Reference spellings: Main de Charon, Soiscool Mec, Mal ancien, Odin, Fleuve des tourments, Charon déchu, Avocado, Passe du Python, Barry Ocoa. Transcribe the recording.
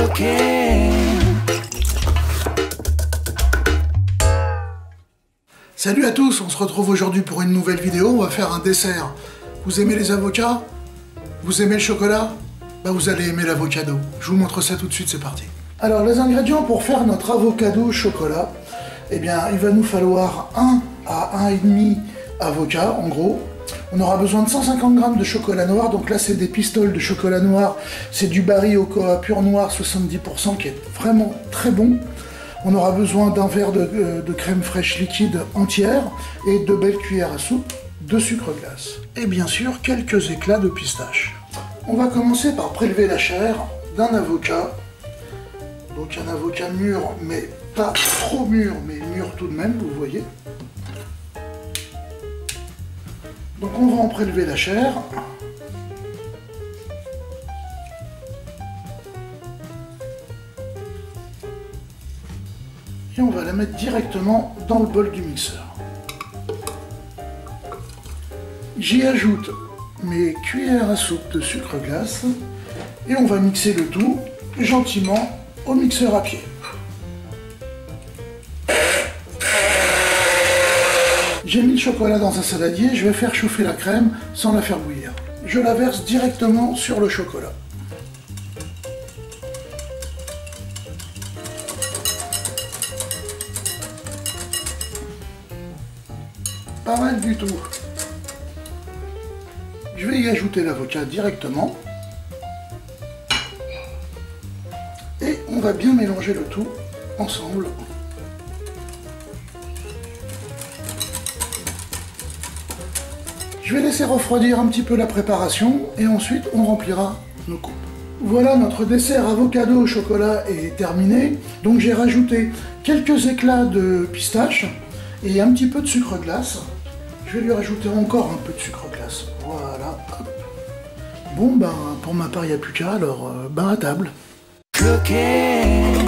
bloqué. Salut à tous, on se retrouve aujourd'hui pour une nouvelle vidéo, on va faire un dessert. Vous aimez les avocats? Vous aimez le chocolat? Bah vous allez aimer l'avocado. Je vous montre ça tout de suite, c'est parti. Alors les ingrédients pour faire notre avocado chocolat, eh bien il va nous falloir 1 à 1,5 avocat en gros. On aura besoin de 150 g de chocolat noir, donc là c'est des pistoles de chocolat noir, c'est du Barry Ocoa pur noir 70% qui est vraiment très bon. On aura besoin d'un verre de crème fraîche liquide entière et de belles cuillères à soupe de sucre glace. Et bien sûr quelques éclats de pistache. On va commencer par prélever la chair d'un avocat, donc un avocat mûr mais pas trop mûr, mais mûr tout de même, vous voyez. Donc on va en prélever la chair. Et on va la mettre directement dans le bol du mixeur. J'y ajoute mes cuillères à soupe de sucre glace. Et on va mixer le tout gentiment au mixeur à pied. J'ai mis le chocolat dans un saladier, je vais faire chauffer la crème sans la faire bouillir. Je la verse directement sur le chocolat. Pas mal du tout. Je vais y ajouter l'avocat directement. Et on va bien mélanger le tout ensemble. Je vais laisser refroidir un petit peu la préparation et ensuite on remplira nos coupes. Voilà, notre dessert avocado au chocolat est terminé. Donc j'ai rajouté quelques éclats de pistache et un petit peu de sucre glace. Je vais lui rajouter encore un peu de sucre glace. Voilà, hop. Bon ben pour ma part il n'y a plus qu'à, alors ben à table. Bloqué.